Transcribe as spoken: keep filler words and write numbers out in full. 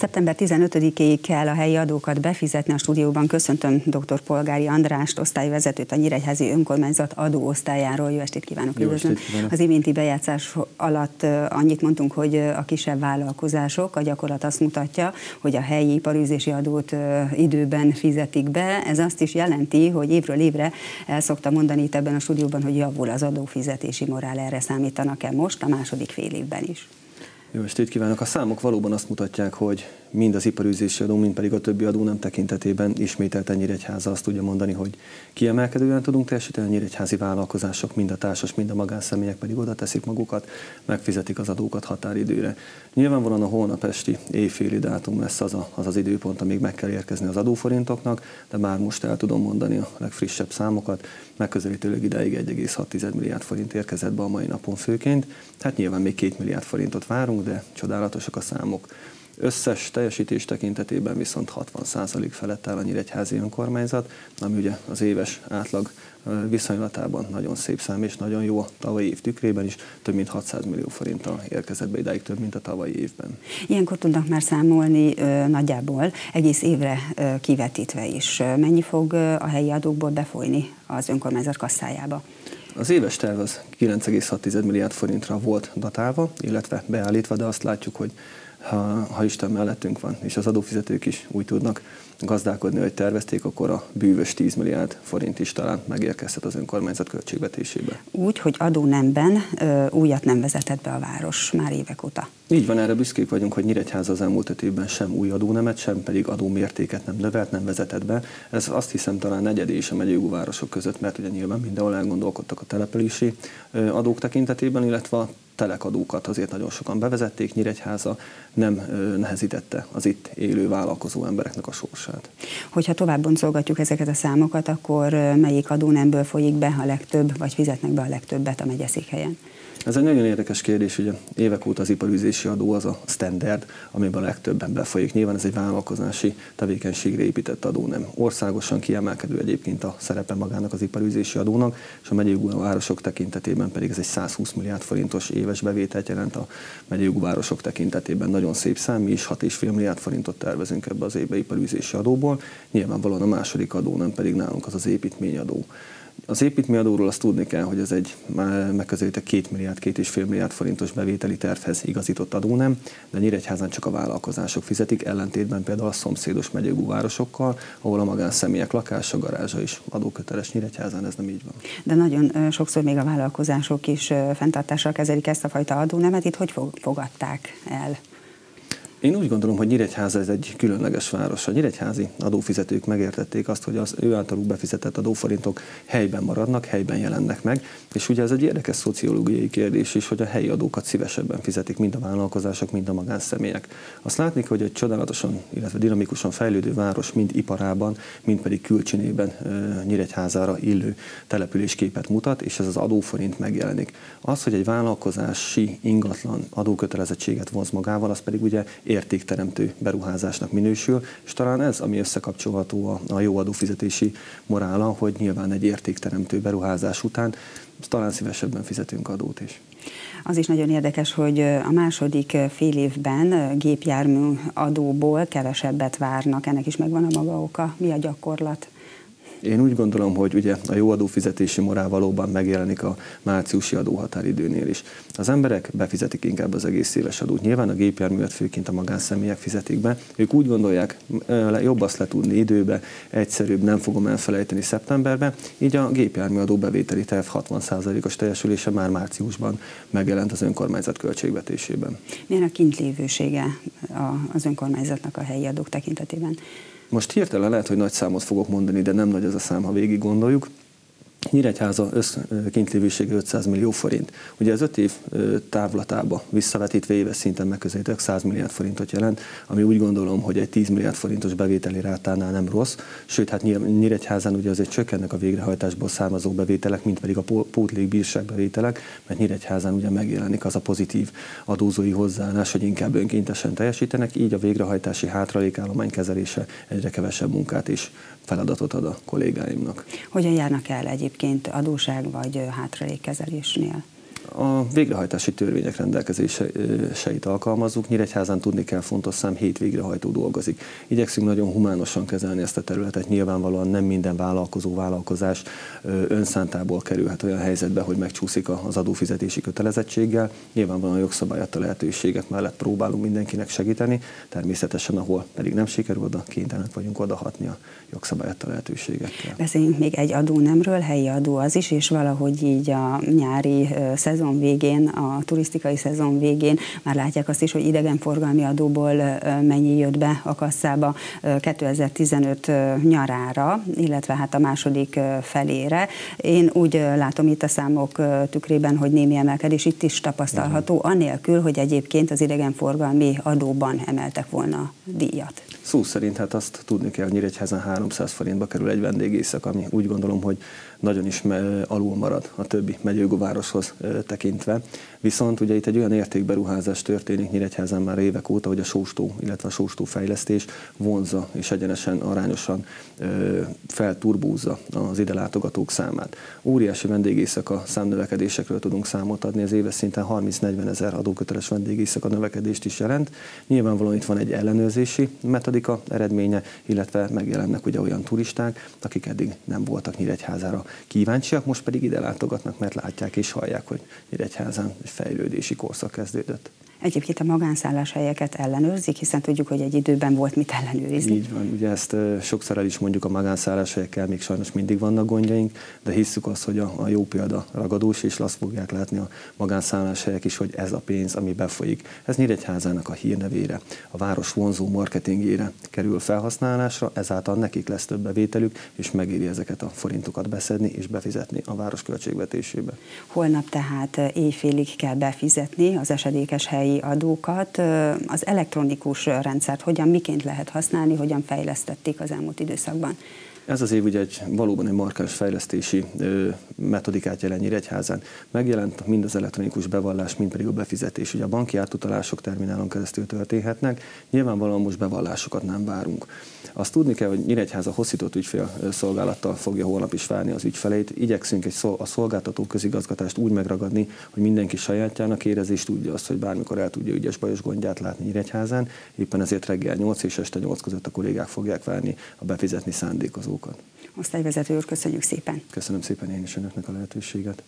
szeptember tizenötödikéig kell a helyi adókat befizetni. A stúdióban köszöntöm doktor Polgári Andrást, osztályvezetőt a Nyíregyházi Önkormányzat adóosztályáról. Jó estét kívánok! Jó estét kívánok. Az iménti bejátszás alatt annyit mondtunk, hogy a kisebb vállalkozások, a gyakorlat azt mutatja, hogy a helyi iparűzési adót időben fizetik be. Ez azt is jelenti, hogy évről évre el szokta mondani itt ebben a stúdióban, hogy javul az adófizetési morál. Erre számítanak-e most a második fél évben is? Jó estét kívánok! A számok valóban azt mutatják, hogy mind az iparűzési adó, mind pedig a többi adó nem tekintetében ismételten Nyíregyháza azt tudja mondani, hogy kiemelkedően tudunk teljesíteni. A nyíregyházi vállalkozások, mind a társas, mind a magánszemélyek pedig oda teszik magukat, megfizetik az adókat határidőre. Nyilvánvalóan a holnap esti éjféli dátum lesz az, a, az az időpont, amíg meg kell érkezni az adóforintoknak, de már most el tudom mondani a legfrissebb számokat. Megközelítőleg idáig egy egész hat milliárd forint érkezett be a mai napon főként. Hát nyilván még két milliárd forintot várunk, de csodálatosak a számok. Összes teljesítés tekintetében viszont hatvan százalék felett áll a Nyíregyházi Önkormányzat, ami ugye az éves átlag viszonylatában nagyon szép szám, és nagyon jó a tavalyi év tükrében is, több mint hatszáz millió forinttal érkezett be idáig, több mint a tavalyi évben. Ilyenkor tudnak már számolni ö, nagyjából egész évre ö, kivetítve is. Mennyi fog ö, a helyi adókból befolyni az önkormányzat kasszájába? Az éves terv az kilenc egész hat milliárd forintra volt datálva, illetve beállítva, de azt látjuk, hogy Ha, ha Isten mellettünk van, és az adófizetők is úgy tudnak gazdálkodni, hogy tervezték, akkor a bűvös tíz milliárd forint is talán megérkezhet az önkormányzat költségvetésébe. Úgy, hogy adónemben ö, újat nem vezetett be a város már évek óta. Így van, erre büszkék vagyunk, hogy Nyíregyháza az elmúlt öt évben sem új adónemet, sem pedig adómértéket nem növelt, nem vezetett be. Ez azt hiszem talán negyedé is a megyei városok között, mert ugye nyilván mindenhol elgondolkodtak a telepelési adók tekintetében, illetve a telekadókat azért nagyon sokan bevezették. Nyíregyháza nem nehezítette az itt élő vállalkozó embereknek a sorsát. Hogyha tovább boncolgatjuk ezeket a számokat, akkor melyik adónemből folyik be a legtöbb, vagy fizetnek be a legtöbbet a megyeszékhelyen? Ez egy nagyon érdekes kérdés, ugye évek óta az iparűzési adó az a standard, amiben a legtöbben befolyik. Nyilván ez egy vállalkozási tevékenységre épített adó, nem. Országosan kiemelkedő egyébként a szerepe magának az iparűzési adónak, és a megyei városok tekintetében pedig ez egy száz húsz milliárd forintos éves bevételt jelent a megyei városok tekintetében. Nagyon szép szám, mi is hat egész öt milliárd forintot tervezünk ebbe az évbe iparűzési adóból. Nyilvánvalóan a második adó, nem pedig nálunk az az építményadó. Az építményadóról azt tudni kell, hogy ez egy megközelítve két milliárd, két egész öt milliárd forintos bevételi tervhez igazított adónem, de Nyíregyházán csak a vállalkozások fizetik, ellentétben például a szomszédos megyei városokkal, ahol a magánszemélyek lakása, garázsa is adóköteles. Nyíregyházán ez nem így van. De nagyon sokszor még a vállalkozások is fenntartással kezelik ezt a fajta adónemet. Itt hogy fogadták el? Én úgy gondolom, hogy Nyíregyháza ez egy különleges város. A nyíregyházi adófizetők megértették azt, hogy az ő általuk befizetett adóforintok helyben maradnak, helyben jelennek meg, és ugye ez egy érdekes szociológiai kérdés is, hogy a helyi adókat szívesebben fizetik mind a vállalkozások, mind a magánszemélyek. Azt látni, hogy egy csodálatosan, illetve dinamikusan fejlődő város mind iparában, mind pedig külcsínében Nyíregyházára illő településképet mutat, és ez az adóforint megjelenik. Az, hogy egy vállalkozási ingatlan adókötelezettséget vonz magával, az pedig ugye értékteremtő beruházásnak minősül, és talán ez, ami összekapcsolható a jó adófizetési morála, hogy nyilván egy értékteremtő beruházás után talán szívesebben fizetünk adót is. Az is nagyon érdekes, hogy a második fél évben gépjármű adóból kevesebbet várnak. Ennek is megvan a maga oka. Mi a gyakorlat? Én úgy gondolom, hogy ugye a jó adófizetési morál valóban megjelenik a márciusi adóhatáridőnél is. Az emberek befizetik inkább az egész éves adót. Nyilván a gépjárművet főként a magánszemélyek fizetik be. Ők úgy gondolják, jobb azt letudni időbe, egyszerűbb, nem fogom elfelejteni szeptemberbe. Így a gépjárműadó bevételi terv hatvan százalékos teljesülése már márciusban megjelent az önkormányzat költségvetésében. Milyen a kintlévősége az önkormányzatnak a helyi adók tekintetében? Most hirtelen lehet, hogy nagy számot fogok mondani, de nem nagy ez a szám, ha végig gondoljuk. Nyíregyháza összkintévősége ötszáz millió forint. Ugye ez öt év távlatába visszavetítve éves szinten megközelítőleg száz milliárd forintot jelent, ami úgy gondolom, hogy egy tíz milliárd forintos bevételi rátánál nem rossz, sőt, hát Nyíregyházán ugye azért csökkennek a végrehajtásból származó bevételek, mint pedig a pótlékbírság bevételek, mert Nyíregyházán ugye megjelenik az a pozitív adózói hozzáállás, hogy inkább önkéntesen teljesítenek, így a végrehajtási hátralékállomány kezelése egyre kevesebb munkát és feladatot ad a kollégáimnak. Hogyan járnak el egyébként adóság vagy hátralékkezelésnél? a végrehajtási törvények rendelkezéseit alkalmazzuk. Nyíregyházán tudni kell, fontos szám, hét végrehajtó dolgozik. Igyekszünk nagyon humánosan kezelni ezt a területet, nyilvánvalóan nem minden vállalkozó, vállalkozás önszántából kerülhet olyan helyzetbe, hogy megcsúszik az adófizetési kötelezettséggel. Nyilvánvalóan a jogszabály adta lehetőségek mellett próbálunk mindenkinek segíteni, természetesen ahol pedig nem sikerül, oda kénytelenek vagyunk odahatni a jogszabály adta lehetőségekkel. Beszéljünk még egy adónemről, helyi adó az is, és valahogy így a nyári szezon végén, a turisztikai szezon végén már látják azt is, hogy idegenforgalmi adóból mennyi jött be a kasszába kétezer-tizenöt nyarára, illetve hát a második felére. Én úgy látom itt a számok tükrében, hogy némi emelkedés itt is tapasztalható, anélkül, hogy egyébként az idegenforgalmi adóban emeltek volna díjat. Szó szerint hát azt tudni kell, hogy Nyíregyházán háromszáz forintba kerül egy vendégészak, ami úgy gondolom, hogy nagyon is alul marad a többi megyőgövároshoz tekintve. Viszont ugye itt egy olyan értékberuházás történik Nyíregyházán már évek óta, hogy a Sóstó, illetve a Sóstó fejlesztés vonzza és egyenesen arányosan felturbúzza az ide látogatók számát. Óriási vendégészaka számnövekedésekről tudunk számot adni, az éves szinten harminc-negyven ezer adóköteles vendégészaka növekedést is jelent. Nyilvánvalóan itt van egy ellenőrzési metodika eredménye, illetve megjelennek ugye olyan turisták, akik eddig nem voltak Nyíregyházára kíváncsiak, most pedig ide látogatnak, mert látják és hallják, hogy Nyíregyházán egy fejlődési korszak kezdődött. Egyébként a magánszálláshelyeket ellenőrzik, hiszen tudjuk, hogy egy időben volt mit ellenőrizni. Így van, ugye ezt sokszor el is mondjuk, a magánszálláshelyekkel még sajnos mindig vannak gondjaink, de hisszük azt, hogy a, a jó példa ragadós, és azt fogják látni a magánszálláshelyek is, hogy ez a pénz, ami befolyik, ez Nyíregyházának a hírnevére, a város vonzó marketingére kerül felhasználásra, ezáltal nekik lesz több bevételük, és megéri ezeket a forintokat beszedni és befizetni a város költségvetésébe. Holnap tehát éjfélig kell befizetni az esedékes hely adókat. Az elektronikus rendszert hogyan, miként lehet használni, hogyan fejlesztették az elmúlt időszakban? Ez az év ugye egy, valóban egy markáns fejlesztési ö, metodikát jelent Nyíregyházán. Megjelent mind az elektronikus bevallás, mind pedig a befizetés. Ugye a banki átutalások terminálon keresztül történhetnek, nyilvánvalóan most bevallásokat nem várunk. Azt tudni kell, hogy Nyíregyháza hosszított ügyfélszolgálattal fogja holnap is várni az ügyfeleit. Igyekszünk egy szol, a szolgáltató közigazgatást úgy megragadni, hogy mindenki sajátjának érezi és tudja azt, hogy bármikor el tudja ügyes-bajos gondját látni Nyíregyházán. Éppen ezért reggel nyolc és este nyolc között a kollégák fogják várni a befizetni szándékozókat. Osztályvezető úr, köszönjük szépen! Köszönöm szépen én is önöknek a lehetőséget!